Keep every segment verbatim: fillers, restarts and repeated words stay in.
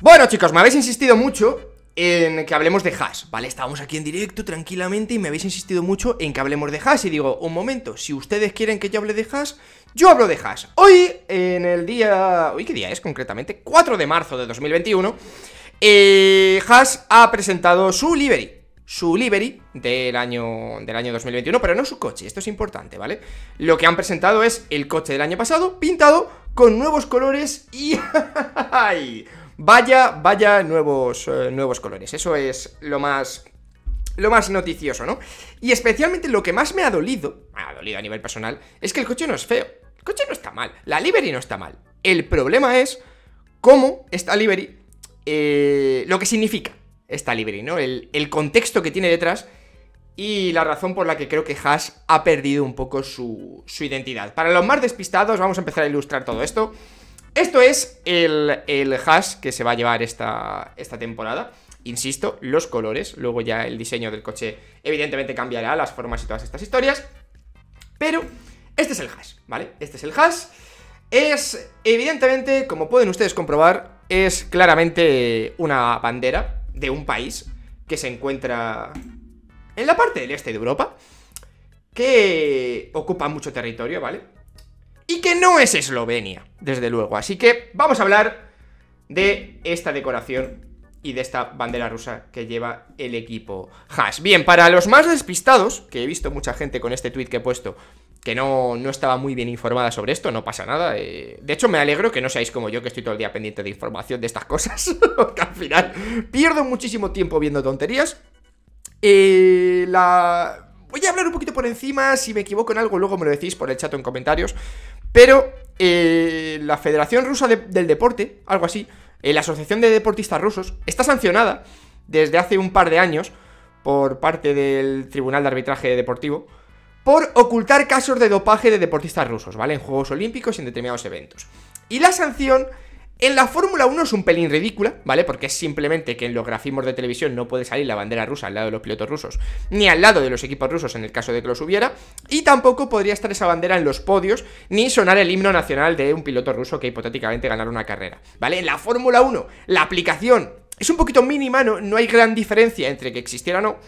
Bueno, chicos, me habéis insistido mucho en que hablemos de Haas, ¿vale? Estábamos aquí en directo tranquilamente y me habéis insistido mucho en que hablemos de Haas. Y digo, un momento, si ustedes quieren que yo hable de Haas, yo hablo de Haas. Hoy, en el día... ¿Hoy qué día es concretamente? cuatro de marzo de dos mil veintiuno, eh, Haas ha presentado su livery. Su livery del año, del año dos mil veintiuno, pero no su coche, esto es importante, ¿vale? Lo que han presentado es el coche del año pasado, pintado con nuevos colores y... ¡ay! Vaya, vaya nuevos, eh, nuevos colores, eso es lo más, lo más noticioso, ¿no? Y especialmente lo que más me ha dolido, me ha dolido a nivel personal, es que el coche no es feo, el coche no está mal, la livery no está mal. El problema es cómo esta livery, eh, lo que significa esta livery, ¿no? El, el contexto que tiene detrás y la razón por la que creo que Haas ha perdido un poco su, su identidad. Para los más despistados, vamos a empezar a ilustrar todo esto. Esto es el, el Haas que se va a llevar esta, esta temporada. Insisto, los colores, luego ya el diseño del coche evidentemente cambiará, las formas y todas estas historias. Pero este es el Haas, ¿vale? Este es el Haas. Es, evidentemente, como pueden ustedes comprobar, es claramente una bandera de un país que se encuentra en la parte del este de Europa, que ocupa mucho territorio, ¿vale? Y que no es Eslovenia, desde luego. Así que vamos a hablar de esta decoración y de esta bandera rusa que lleva el equipo Haas. Bien, para los más despistados, que he visto mucha gente con este tweet que he puesto, que no, no estaba muy bien informada sobre esto, no pasa nada. Eh, de hecho, me alegro que no seáis como yo, que estoy todo el día pendiente de información de estas cosas, porque al final pierdo muchísimo tiempo viendo tonterías. Eh, la... Voy a hablar un poquito por encima, si me equivoco en algo luego me lo decís por el chat o en comentarios, pero eh, la Federación Rusa de, del Deporte, algo así, eh, la Asociación de Deportistas Rusos, está sancionada desde hace un par de años por parte del Tribunal de Arbitraje Deportivo, por ocultar casos de dopaje de deportistas rusos, ¿vale? En Juegos Olímpicos y en determinados eventos. Y la sanción en la Fórmula uno es un pelín ridícula, ¿vale? Porque es simplemente que en los grafismos de televisión no puede salir la bandera rusa al lado de los pilotos rusos, ni al lado de los equipos rusos en el caso de que los hubiera, y tampoco podría estar esa bandera en los podios, ni sonar el himno nacional de un piloto ruso que hipotéticamente ganara una carrera, ¿vale? En la Fórmula uno, la aplicación es un poquito mínima, no, no hay gran diferencia entre que existiera o no,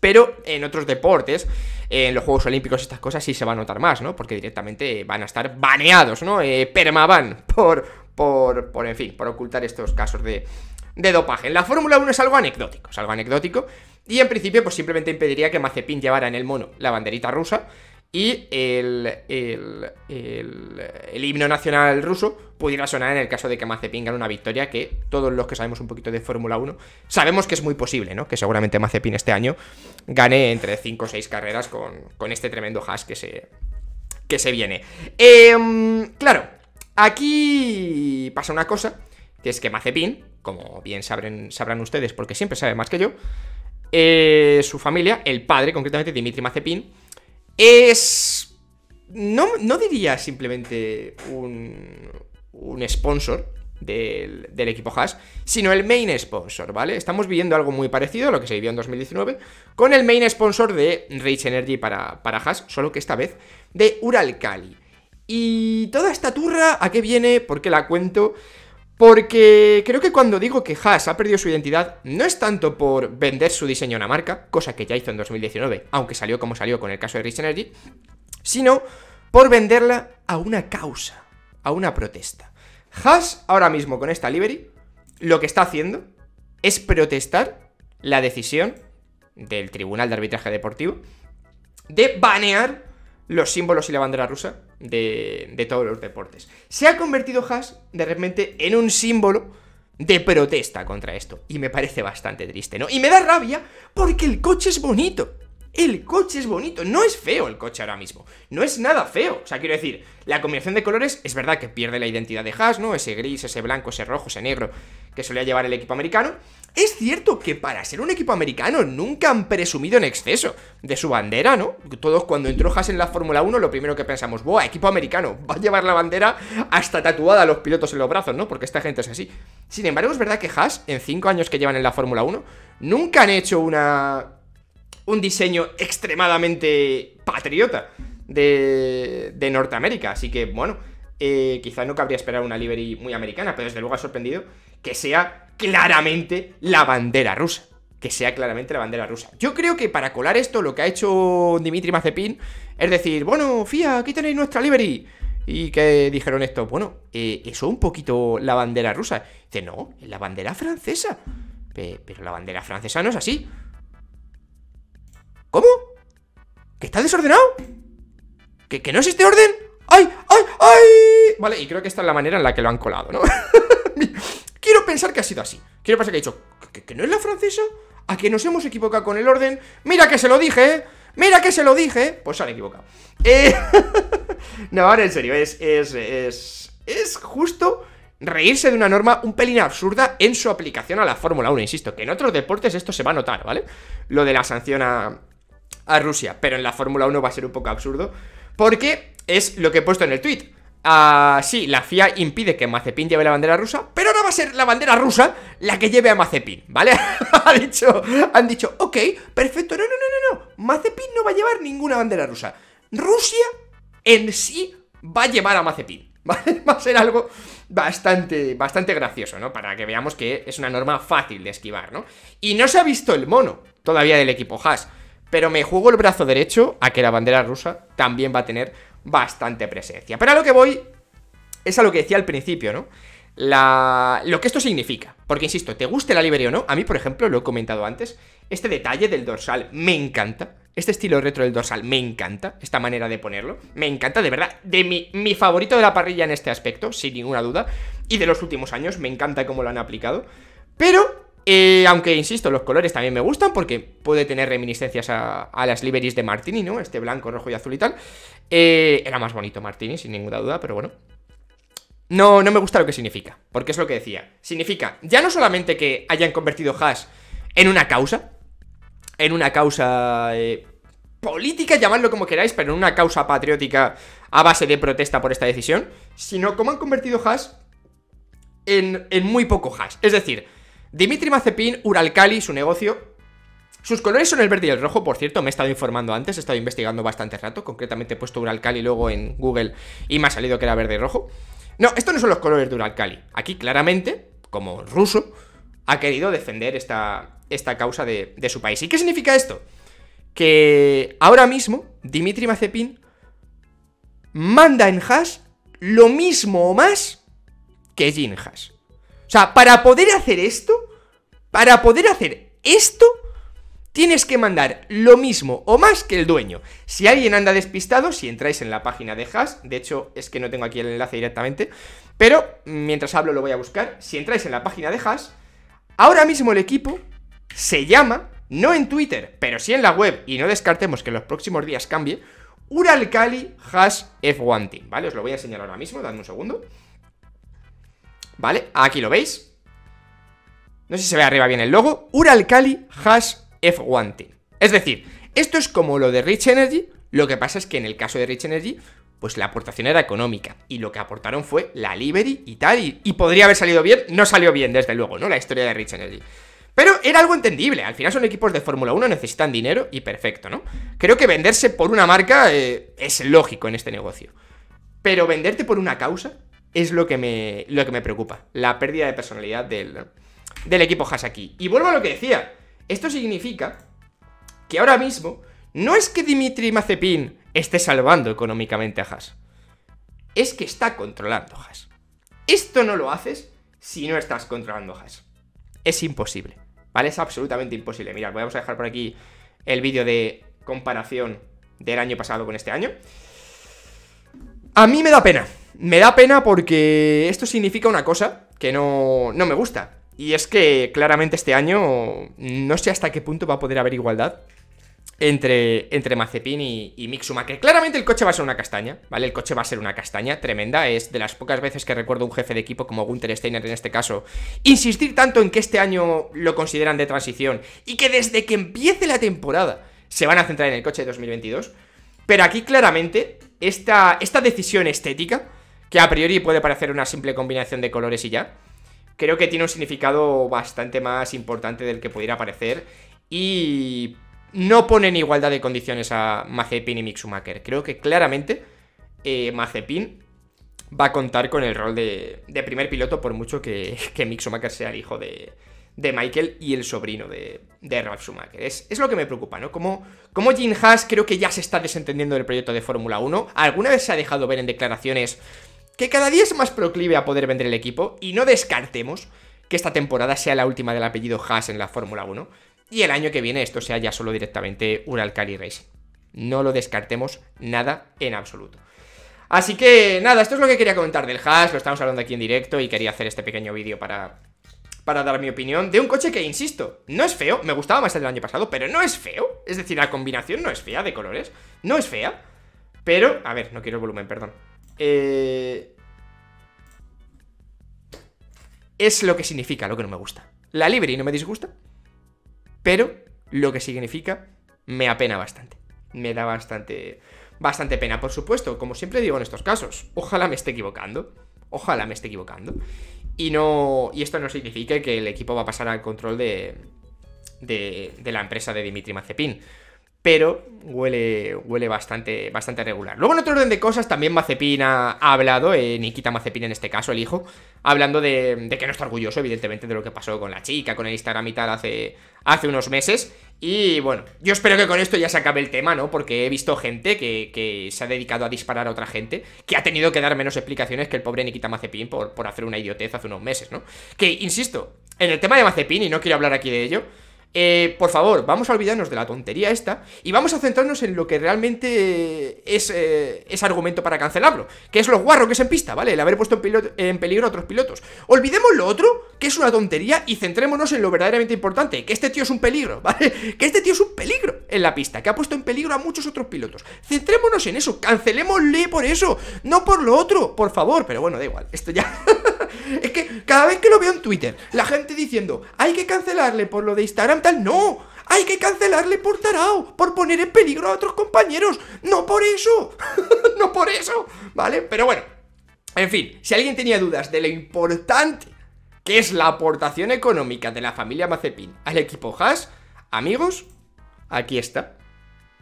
pero en otros deportes, en los Juegos Olímpicos estas cosas sí se va a notar más, ¿no? Porque directamente van a estar baneados, ¿no? Eh, permaban por, por, por, en fin, por ocultar estos casos de, de dopaje. En la Fórmula uno es algo anecdótico, es algo anecdótico. Y en principio pues simplemente impediría que Mazepin llevara en el mono la banderita rusa y el, el, el, el himno nacional ruso pudiera sonar en el caso de que Mazepin gane una victoria, que todos los que sabemos un poquito de Fórmula uno sabemos que es muy posible, ¿no? Que seguramente Mazepin este año gane entre cinco o seis carreras con, con este tremendo Haas que se, que se viene. Eh, claro, aquí pasa una cosa, que es que Mazepin, como bien sabrán, sabrán ustedes porque siempre sabe más que yo, eh, su familia, el padre concretamente, Dimitri Mazepin, es... No, no diría simplemente un, un sponsor del, del equipo Haas, sino el main sponsor, ¿vale? Estamos viviendo algo muy parecido a lo que se vivió en dos mil diecinueve con el main sponsor de Rich Energy para, para Haas, solo que esta vez de Uralkali. Y toda esta turra, ¿a qué viene? ¿Por qué la cuento? Porque creo que cuando digo que Haas ha perdido su identidad, no es tanto por vender su diseño a una marca, cosa que ya hizo en dos mil diecinueve, aunque salió como salió con el caso de Rich Energy, sino por venderla a una causa, a una protesta. Haas, ahora mismo con esta livery, lo que está haciendo es protestar la decisión del Tribunal de Arbitraje Deportivo de banear los símbolos y la bandera rusa de, de todos los deportes. Se ha convertido Haas de repente en un símbolo de protesta contra esto, y me parece bastante triste, ¿no? Y me da rabia porque el coche es bonito. El coche es bonito, no es feo el coche ahora mismo, no es nada feo. O sea, quiero decir, la combinación de colores es verdad que pierde la identidad de Haas, ¿no? Ese gris, ese blanco, ese rojo, ese negro que solía llevar el equipo americano. Es cierto que para ser un equipo americano nunca han presumido en exceso de su bandera, ¿no? Todos cuando entró Haas en la Fórmula uno lo primero que pensamos, ¡buah, equipo americano! Va a llevar la bandera hasta tatuada a los pilotos en los brazos, ¿no? Porque esta gente es así. Sin embargo, es verdad que Haas, en cinco años que llevan en la Fórmula uno, nunca han hecho una... un diseño extremadamente patriota de, de Norteamérica. Así que, bueno, eh, quizá no cabría esperar una livery muy americana, pero desde luego ha sorprendido que sea claramente la bandera rusa. Que sea claramente la bandera rusa. Yo creo que para colar esto lo que ha hecho Dimitri Mazepin es decir, bueno, F I A, aquí tenéis nuestra livery. Y que dijeron esto, bueno, eh, eso un poquito la bandera rusa. Dice, no, es la bandera francesa. Pe pero la bandera francesa no es así. ¿Cómo? ¿Que está desordenado? ¿Que, que no es este orden? ¡Ay, ay, ay! Vale, y creo que esta es la manera en la que lo han colado, ¿no? Quiero pensar que ha sido así. Quiero pensar que ha dicho, ¿que, que no es la francesa? ¿A que nos hemos equivocado con el orden? ¡Mira que se lo dije, eh! ¡Mira que se lo dije! Pues se han equivocado. Eh... no, ahora en serio, es, es, es, es justo reírse de una norma un pelín absurda en su aplicación a la Fórmula uno. Insisto, que en otros deportes esto se va a notar, ¿vale? Lo de la sanción a, a Rusia, pero en la Fórmula uno va a ser un poco absurdo, porque es lo que he puesto en el tweet. Ah, sí, la F I A impide que Mazepin lleve la bandera rusa, pero ahora va a ser la bandera rusa la que lleve a Mazepin, ¿vale? ha dicho, han dicho, ok, perfecto, no, no, no, no, no, Mazepin no va a llevar ninguna bandera rusa. Rusia en sí va a llevar a Mazepin, ¿vale? Va a ser algo bastante, bastante gracioso, ¿no? Para que veamos que es una norma fácil de esquivar, ¿no? Y no se ha visto el mono todavía del equipo Haas, pero me juego el brazo derecho a que la bandera rusa también va a tener bastante presencia. Pero a lo que voy es a lo que decía al principio, ¿no? La... Lo que esto significa. Porque, insisto, te guste la livery o no, a mí, por ejemplo, lo he comentado antes, este detalle del dorsal me encanta. Este estilo retro del dorsal me encanta. Esta manera de ponerlo me encanta, de verdad. De mi, mi favorito de la parrilla en este aspecto, sin ninguna duda. Y de los últimos años me encanta cómo lo han aplicado. Pero, eh, aunque, insisto, los colores también me gustan porque puede tener reminiscencias a, a las liveries de Martini, ¿no? Este blanco, rojo y azul y tal. Eh, era más bonito Martini, sin ninguna duda, pero bueno. No, no me gusta lo que significa, porque es lo que decía. Significa ya no solamente que hayan convertido Haas en una causa, en una causa eh, política, llamadlo como queráis, pero en una causa patriótica a base de protesta por esta decisión, sino como han convertido Haas en, en muy poco Haas. Es decir, Dimitri Mazepin, Uralkali, su negocio... Sus colores son el verde y el rojo, por cierto, me he estado informando antes, he estado investigando bastante rato, concretamente he puesto Uralkali luego en Google y me ha salido que era verde y rojo. No, estos no son los colores de Uralkali. Aquí claramente, como ruso, ha querido defender esta, esta causa de, de su país. ¿Y qué significa esto? Que ahora mismo Dimitri Mazepin manda en Haas lo mismo o más que Gene Haas. O sea, para poder hacer esto, para poder hacer esto... tienes que mandar lo mismo o más que el dueño. Si alguien anda despistado, si entráis en la página de Haas, de hecho es que no tengo aquí el enlace directamente, pero mientras hablo lo voy a buscar. Si entráis en la página de Haas, ahora mismo el equipo se llama, no en Twitter, pero sí en la web, y no descartemos que en los próximos días cambie, Uralkali Haas F uno Team, ¿vale? Os lo voy a enseñar ahora mismo, dadme un segundo. Vale, aquí lo veis. No sé si se ve arriba bien el logo. Uralkali Haas F uno Team. Es decir, esto es como lo de Rich Energy, lo que pasa es que en el caso de Rich Energy, pues la aportación era económica, y lo que aportaron fue la livery y tal, y, y podría haber salido bien, no salió bien desde luego, ¿no? La historia de Rich Energy. Pero era algo entendible, al final son equipos de Fórmula uno, necesitan dinero y perfecto, ¿no? Creo que venderse por una marca eh, es lógico en este negocio, pero venderte por una causa es lo que me, lo que me preocupa, la pérdida de personalidad del, del equipo Haas aquí. Y vuelvo a lo que decía. Esto significa que ahora mismo no es que Dimitri Mazepin esté salvando económicamente a Haas, es que está controlando Haas. Esto no lo haces si no estás controlando Haas. Es imposible, ¿vale? Es absolutamente imposible. Mirad, vamos a dejar por aquí el vídeo de comparación del año pasado con este año. A mí me da pena, me da pena porque esto significa una cosa que no, no me gusta. Y es que claramente este año no sé hasta qué punto va a poder haber igualdad entre, entre Mazepin y, y Mick Schumacher. Claramente el coche va a ser una castaña, ¿vale? El coche va a ser una castaña tremenda. Es de las pocas veces que recuerdo un jefe de equipo como Günther Steiner en este caso insistir tanto en que este año lo consideran de transición y que desde que empiece la temporada se van a centrar en el coche de dos mil veintidós. Pero aquí claramente esta, esta decisión estética, que a priori puede parecer una simple combinación de colores y ya, creo que tiene un significado bastante más importante del que pudiera parecer y no pone en igualdad de condiciones a Mazepin y Mick Schumacher. Creo que claramente eh, Mazepin va a contar con el rol de, de primer piloto, por mucho que, que Mick Schumacher sea el hijo de, de Michael y el sobrino de, de Ralf Schumacher. Es, es lo que me preocupa, ¿no? Como, como Gene Haas creo que ya se está desentendiendo del proyecto de Fórmula uno. Alguna vez se ha dejado ver en declaraciones que cada día es más proclive a poder vender el equipo, y no descartemos que esta temporada sea la última del apellido Haas en la Fórmula uno y el año que viene esto sea ya solo directamente Uralkali Racing. No lo descartemos nada en absoluto. Así que nada, esto es lo que quería comentar del Haas, lo estamos hablando aquí en directo y quería hacer este pequeño vídeo para, para dar mi opinión de un coche que, insisto, no es feo, me gustaba más el del año pasado, pero no es feo, es decir, la combinación no es fea de colores, no es fea, pero, a ver, no quiero el volumen, perdón, eh... es lo que significa, lo que no me gusta. La livery no me disgusta, pero lo que significa me apena bastante, me da bastante... bastante pena, por supuesto, como siempre digo en estos casos. Ojalá me esté equivocando, ojalá me esté equivocando. Y no y esto no significa que el equipo va a pasar al control de, de, de la empresa de Dimitri Mazepin. Pero huele huele bastante, bastante regular. Luego, en otro orden de cosas, también Mazepin ha, ha hablado, eh, Nikita Mazepin en este caso, el hijo, hablando de, de que no está orgulloso, evidentemente, de lo que pasó con la chica, con el Instagram y tal hace, hace unos meses. Y bueno, yo espero que con esto ya se acabe el tema, ¿no? Porque he visto gente que, que se ha dedicado a disparar a otra gente, que ha tenido que dar menos explicaciones que el pobre Nikita Mazepin por, por hacer una idiotez hace unos meses, ¿no? Que, insisto, en el tema de Mazepin, y no quiero hablar aquí de ello, Eh, por favor, vamos a olvidarnos de la tontería esta y vamos a centrarnos en lo que realmente es, eh, es argumento para cancelarlo, que es lo guarro que es en pista, ¿vale? El haber puesto en, piloto, en peligro a otros pilotos. Olvidemos lo otro, que es una tontería, y centrémonos en lo verdaderamente importante, que este tío es un peligro, ¿vale? Que este tío es un peligro en la pista, que ha puesto en peligro a muchos otros pilotos. Centrémonos en eso, cancelémosle por eso, no por lo otro, por favor. Pero bueno, da igual, esto ya... Es que cada vez que lo veo en Twitter, la gente diciendo, hay que cancelarle por lo de Instagram tal, no, hay que cancelarle por tarao, por poner en peligro a otros compañeros, no por eso, no por eso, ¿vale? Pero bueno, en fin, si alguien tenía dudas de lo importante que es la aportación económica de la familia Mazepin al equipo Haas, amigos, aquí está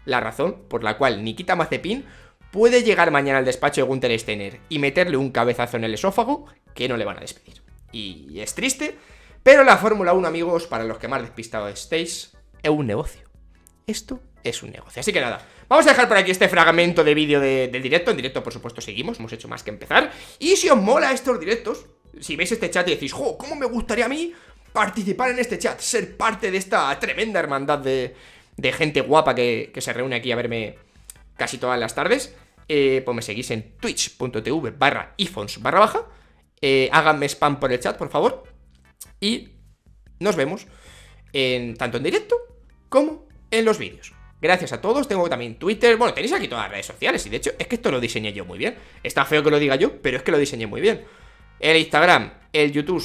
la razón por la cual Nikita Mazepin puede llegar mañana al despacho de Günther Steiner y meterle un cabezazo en el esófago, que no le van a despedir. Y es triste, pero la Fórmula uno, amigos, para los que más despistados estéis, es un negocio. Esto es un negocio. Así que nada, vamos a dejar por aquí este fragmento de vídeo de, del directo. En directo, por supuesto, seguimos, hemos hecho más que empezar. Y si os mola estos directos, si veis este chat y decís, jo, ¿cómo me gustaría a mí participar en este chat? Ser parte de esta tremenda hermandad de, de gente guapa que, que se reúne aquí a verme casi todas las tardes. Eh, pues me seguís en twitch.tv barra ifons barra baja. Eh, háganme spam por el chat, por favor. Y nos vemos en, tanto en directo como en los vídeos. Gracias a todos. Tengo también Twitter. Bueno, tenéis aquí todas las redes sociales. Y de hecho, es que esto lo diseñé yo muy bien. Está feo que lo diga yo, pero es que lo diseñé muy bien. El Instagram, el YouTube,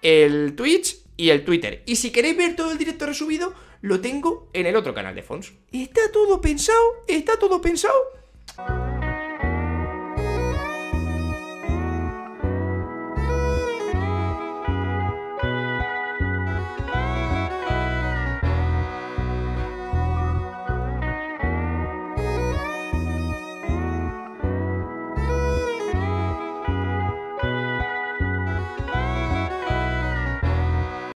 el Twitch y el Twitter. Y si queréis ver todo el directo resubido, lo tengo en el otro canal de Fons. Está todo pensado. Está todo pensado.